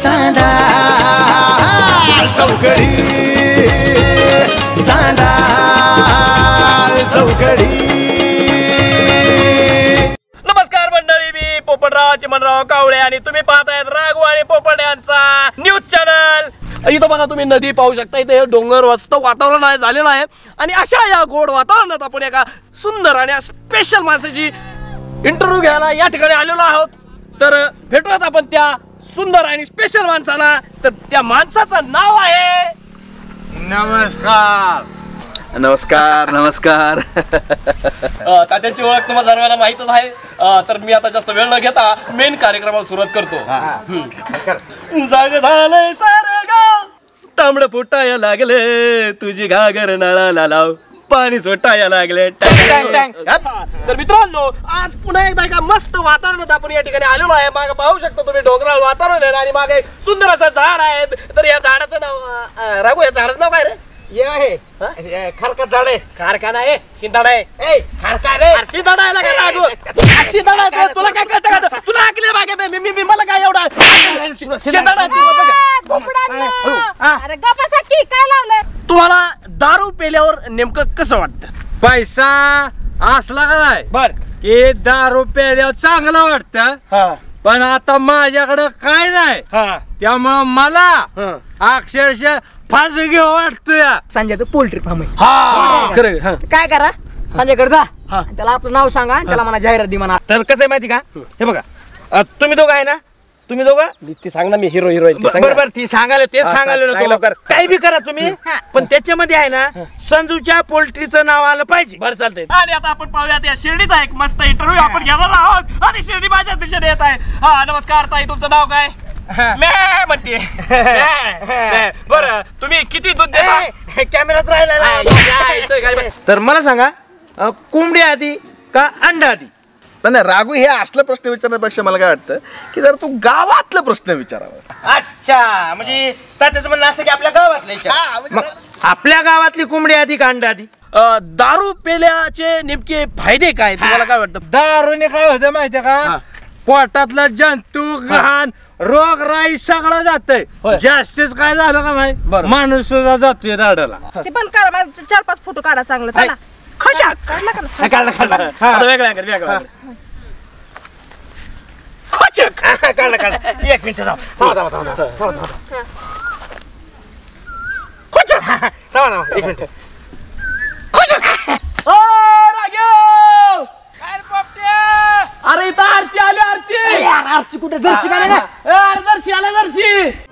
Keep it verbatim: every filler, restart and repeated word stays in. चांडाळ चौकडी चांडाळ चौकडी। नमस्कार मंडळी, मी पोपटराव चिमणराव कावळे आणि तुम्ही पाहताय राघव आणि पोपट यांचा न्यूज चॅनल। इथं बघा तुम्ही नदी पाहू शकता, इथे डोंगर वस्त वातावरण आहे झालेलं आहे आणि अशा या गोड वातावरणात आपण एका सुंदर आणि स्पेशल माणसाची इंटरव्ह्यू घ्यायला या ठिकाणी आलेलो आहोत। तर भेटूयात आपण त्या सुंदर आणि स्पेशल माणसाला। तर त्या माणसाचं नाव आहे नमस्कार नमस्कार नमस्कार तात्यांची ओळख तुम्हाला सर्वांना माहीतच आहे। तर मी आता जास्त वेळ न घेता मेन कार्यक्रमाला सुरुवात करतो। जाग झालंय सारं गाव, तांबडं फुटायला लागले, तुझी घागर नळाला लाव, पाणी सुटायला लागले। तर मित्रांनो, आज पुन्हा एकदा एका मस्त वातावरणात आपण या ठिकाणी आलेलो आहे। मागे पाहू शकता तुम्ही डोंगराळ वातावरण आहे आणि मागे सुंदर असं झाड आहे। तर या झाडाचं नाव राघू, या झाडाचं नाव काय रे? हे आहे खारका झाड आहे, खारका नाही शिंदाड आहे, खारका रे शिंदाड आहे का राघू? शिंदाड आहे, तुला काय कळतं का? तुला ऐकले मागे मी मी मला काय एवढा शिंदाड आहे? अरे गप्पा साकी काय लावलं? तुम्हाला दारू पेल्यावर नेमकं कसं वाटतं? पैसा असला का नाही बर की दारू पेल्यावर चांगलं वाटतं, पण आता माझ्याकडे काय नाही त्यामुळं मला अक्षरशः फास घेऊ वाटतोय। संजय तो पोल्ट्री फार्म आहे, काय करा संजयकडे जा, त्याला आपलं नाव सांगा, त्याला मला जाहिरात दे म्हणा। तर कसं आहे माहिती का, हे बघा तुम्ही दोघं आहे ना, तुम्ही दोघं ती सांग ना, मी हिरो हिरोईन बरोबर ती सांगायला तेच सांगायला काही बी करा तुम्ही, पण त्याच्यामध्ये आहे ना संजूच्या पोल्ट्रीचं नाव आलं पाहिजे। बरं चालतंय। आणि आता आपण पाहूयात या शिर्डीचा एक मस्त इंटरव्ह्यू आपण घेणार आहोत आणि शिर्डी माझ्या दिशेने येत आहे। हा नमस्कार ताई, तुमचं नाव काय? मॅ म्हणते बरं तुम्ही किती दूध देता? कॅमेरात राहिला तर मला सांगा, कोंबडी आधी का अंडा आधी? नाही राघू, हे असला प्रश्न विचारण्यापेक्षा मला काय वाटतं की जर तू गावातला प्रश्न विचारावा। अच्छा, म्हणजे त्याचं म्हणणं असं की आपल्या गावातले आपल्या गावातली कोंबडी आधी का अंडा आधी? दारू पेल्याचे नेमके फायदे काय, तुम्हाला काय वाटतं? दारूने काय होतं माहितीये का, पोटातला जंतू घाण रोग राई सगळं जातंय। जास्तीच काय झालं का नाही माणूस सुद्धा जातोय दाडाला। ते पण करा, चार पाच फोटो काढा चांगलं, चला खशा काढला काढला काढला आता वेगळा कर वेगळा काढला काढला एक मिनिट थांब थांब थांब थांब थांब एक मिनिट ओ राघव काय पोपट्या? अरे इथं आरची आली, आरची आरची कुठे? जर्सी काय ना, अरे जर्सी आला, जर्सी